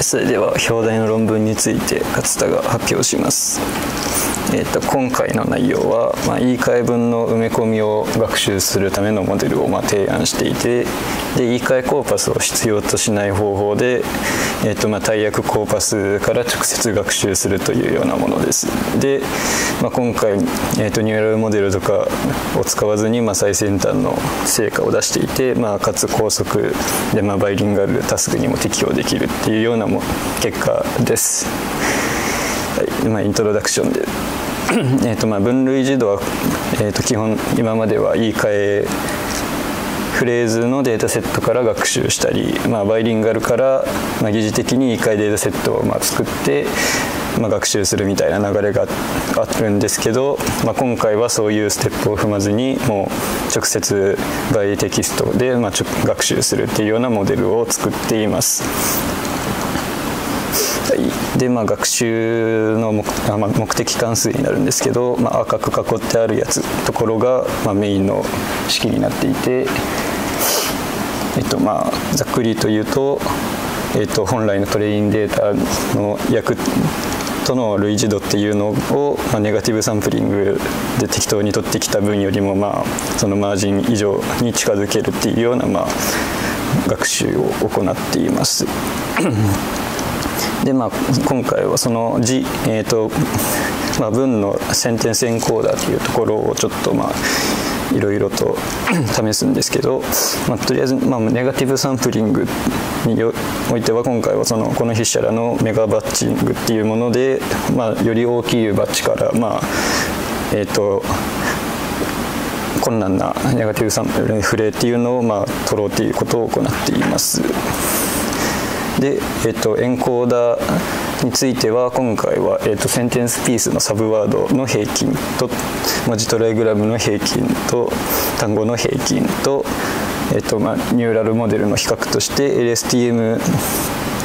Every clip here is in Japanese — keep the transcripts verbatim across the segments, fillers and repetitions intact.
それでは表題の論文について勝田が発表します。えー、と今回の内容は、まあ、言い換え文の埋め込みを学習するためのモデルをまあ提案していて、で言い換えコーパスを必要としない方法で、えー、とまあ大訳コーパスから直接学習するというようなものです。で、まあ、今回、えー、とニューラルモデルとかを使わずにまあ最先端の成果を出していて、まあ、かつ高速でまあバイリンガルタスクにも適用できるっていうようなも結果です。はい、まあ、イントロダクションでえとまあ分類自動は、えー、と基本今までは言い換えフレーズのデータセットから学習したり、まあ、バイリンガルから、まあ、疑似的に言い換えデータセットをまあ作って、まあ、学習するみたいな流れがあるんですけど、まあ、今回はそういうステップを踏まずにもう直接バイテキストでまあ学習するっていうようなモデルを作っています。でまあ、学習の 目,、まあ、目的関数になるんですけど、まあ、赤く囲ってあるやつところが、まあ、メインの式になっていて、えっとまあ、ざっくりと言うと、えっと、本来のトレインデータの訳との類似度っていうのを、まあ、ネガティブサンプリングで適当に取ってきた分よりも、まあ、そのマージン以上に近づけるっていうような、まあ、学習を行っています。でまあ、今回はその字、えーとまあ、文のセンテンスエンコーダーというところをちょっとまあいろいろと試すんですけど、まあ、とりあえず、まあ、ネガティブサンプリングにおいては今回はそのこの筆者らのメガバッチングっていうもので、まあ、より大きいバッチからまあえっと困難なネガティブサンプリングフレーっていうのをまあ取ろうということを行っています。でえっと、エンコーダーについては今回は、えっと、センテンスピースのサブワードの平均と文字トライグラムの平均と単語の平均と、えっとまあ、ニューラルモデルの比較として エルエスティーエム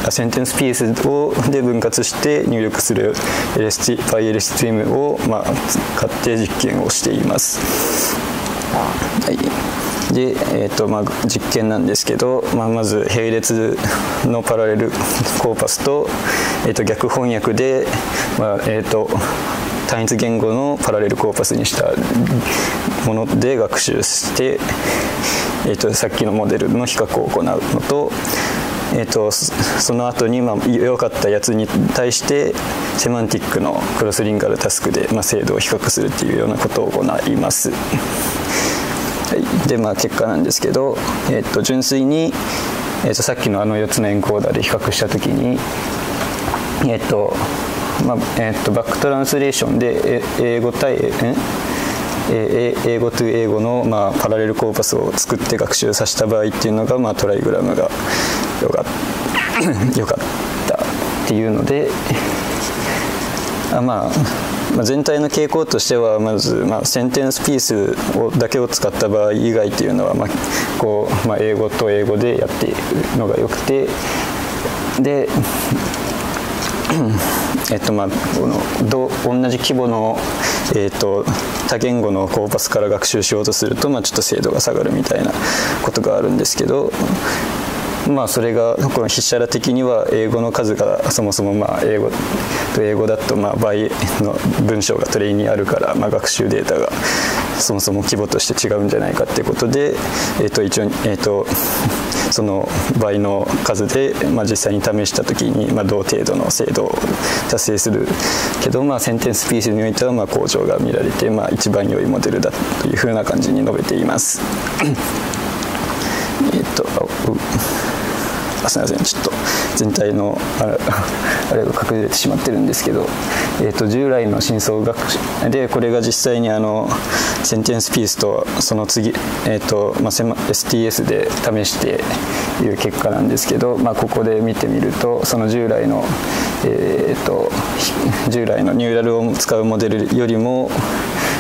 センテンスピースをで分割して入力する エルエスティーエム を、まあ、使って実験をしています。はいでえーとまあ、実験なんですけど、まあ、まず並列のパラレルコーパス と,、えー、と逆翻訳で、まあえー、と単一言語のパラレルコーパスにしたもので学習して、えー、とさっきのモデルの比較を行うの と,、えー、とその後にまあ良かったやつに対してセマンティックのクロスリンガルタスクで、まあ、精度を比較するっていうようなことを行います。でまあ、結果なんですけど、えー、と純粋に、えー、とさっきのあのよっつのエンコーダーで比較した時に、えーとまあえー、とバックトランスレーションで英語対英語と英語の、まあ、パラレルコーパスを作って学習させた場合っていうのが、まあ、トライグラムがよかっ、よかったっていうので、あまあ全体の傾向としてはまず、まあ、センテンスピースをだけを使った場合以外というのは、まあこうまあ、英語と英語でやっているのがよくて、で、えっとまあ、このど同じ規模の、えっと、多言語のコーパスから学習しようとすると、まあ、ちょっと精度が下がるみたいなことがあるんですけど。まあそれがこの筆者ら的には英語の数がそもそもまあ英語と英語だとまあ倍の文章がトレイにあるから、まあ学習データがそもそも規模として違うんじゃないかっていうことで、えーと一応えーとその倍の数でまあ実際に試した時にまあ同程度の精度を達成するけど、まあセンテンスピースにおいてはまあ向上が見られて、まあ一番良いモデルだというふうな感じに述べています。えーとすみません、ちょっと全体のあれが隠れてしまってるんですけど、えー、と従来の深層学習でこれが実際にあのセンテンスピースとその次、えーとまあ、エスティーエス で試していう結果なんですけど、まあ、ここで見てみるとその従来の、えー、と従来のニューラルを使うモデルよりも、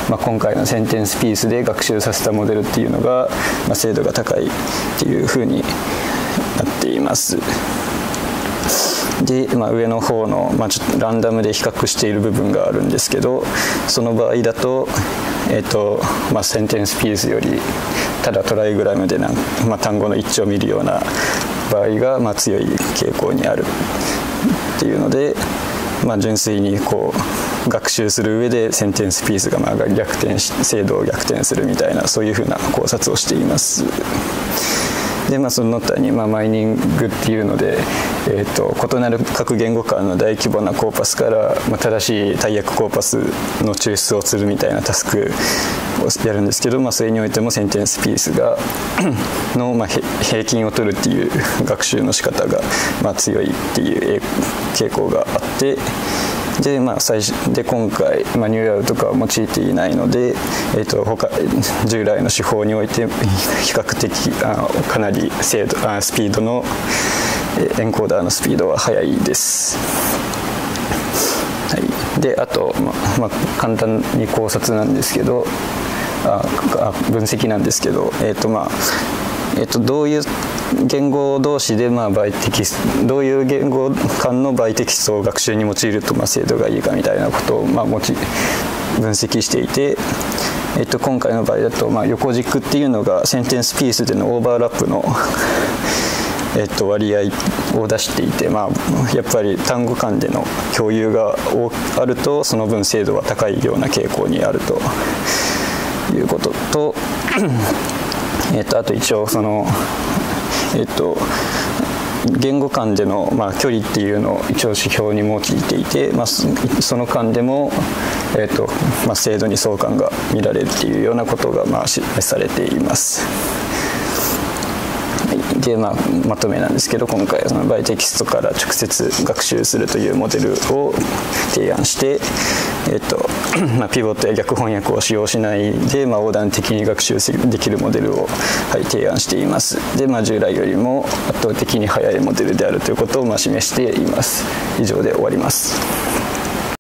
まあ、今回のセンテンスピースで学習させたモデルっていうのが、まあ、精度が高いっていうふうになっています。で、まあ、上の方の、まあ、ちょっとランダムで比較している部分があるんですけど、その場合だと、えーとまあ、センテンスピースよりただトライグラムでなん、まあ、単語の一致を見るような場合が、まあ、強い傾向にあるっていうので、まあ、純粋にこう学習する上でセンテンスピースがまあ逆転し精度を逆転するみたいな、そういうふうな考察をしています。でまあ、その他に、まあ、マイニングっていうので、えー、と異なる各言語間の大規模なコーパスから、まあ、正しい大訳コーパスの抽出をするみたいなタスクをやるんですけど、まあ、それにおいてもセンテンスピースがの、まあ、平均を取るっていう学習の仕方が、まあ、強いっていう傾向があって。でまあ、最初で今回、まあ、ニューラルとかは用いていないので、えー、と他従来の手法において比較的あかなり精度あスピードのエンコーダーのスピードは速いです。はい、であと、まあまあ、簡単に考察なんですけどああ分析なんですけど、えーとまあえー、とどういう言語同士でまあバイテキストどういう言語間のバイテキストを学習に用いるとまあ精度がいいかみたいなことをまあ持ち分析していて、えっと、今回の場合だとまあ横軸っていうのがセンテンスピースでのオーバーラップのえっと割合を出していて、まあ、やっぱり単語間での共有があるとその分精度は高いような傾向にあるということと、えっと、あと一応その。えっと、言語間での、まあ、距離っていうのを一応指標に用いていて、まあ、その間でも、えっとまあ、精度に相関が見られるっていうようなことが、まあ、示されています。で、まあ、まとめなんですけど、今回はそのバイテキストから直接学習するというモデルを提案して、えっとまあ、ピボットや逆翻訳を使用しないで、まあ、横断的に学習できるモデルを、はい、提案しています。で、まあ、従来よりも圧倒的に速いモデルであるということを、まあ、示しています。以上で終わります。